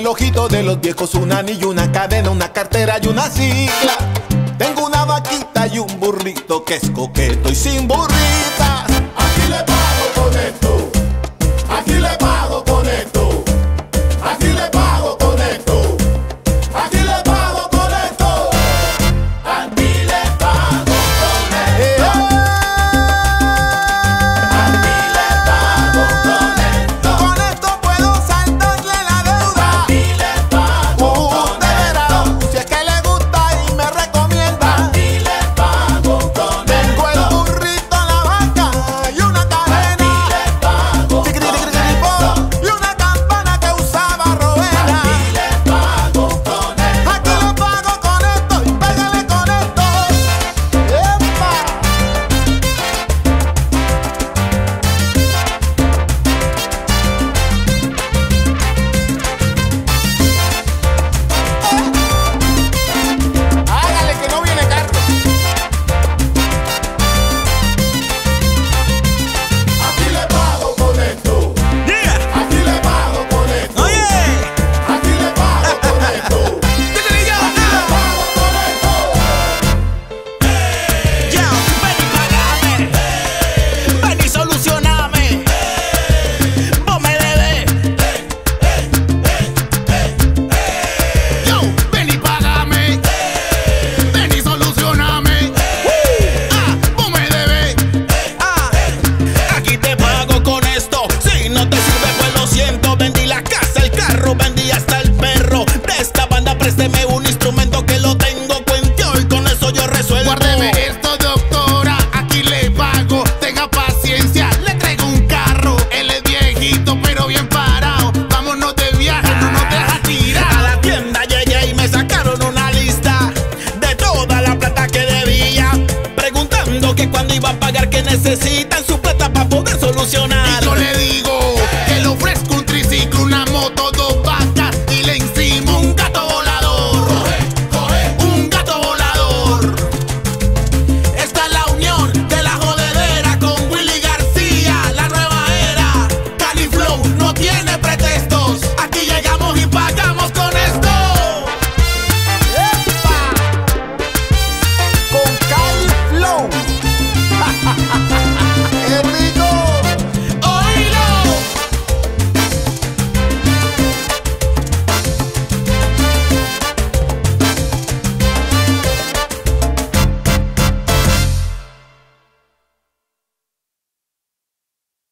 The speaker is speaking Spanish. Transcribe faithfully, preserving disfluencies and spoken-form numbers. relojito de los viejos, un anillo, una cadena, una cartera y una cicla. Tengo una vaquita y un burrito que es coqueto y sin burritas. Aquí le pago con esto, aquí le pago con esto, aquí le pago con esto, aquí le pago con esto, aquí le pago con esto, aquí le pago con esto. Con esto puedo saltarle la deuda, aquí le pago con esto. Si es que le gusta y me recomienda, aquí le pago con esto. Tengo el burrito, la vaca y una cadena, aquí le pago con esto. Y una campana que usaba Roberta, aquí le pago con esto, aquí le pago con esto y pégale con esto. ¡Epa! Hágale que no viene Carlos. Aquí le pago con esto, Yeah. aquí le pago con esto, Oye. aquí le pago con esto, Chiquilillo. pago con esto. Yo, ven y págame, ven y solucioname, vos me debes. Yo, ven y págame, ven y solucioname, ah, vos me debes. Ah, aquí te pago con esto, si no te sirve pues lo siento. Vendí la casa, el carro, vendí hasta el perro. De esta banda présteme un instrumento que lo tengo cuenteo y con eso yo resuelvo. Guárdeme esto, doctora, aquí le pago. Tenga paciencia, le traigo un carro. Él es viejito, pero bien parado. Vámonos de viaje, no nos deja tirar. A la tienda llegué y me sacaron una lista de toda la plata que debía, preguntando que cuando iba a pagar, que necesitan su plata para poder solucionar.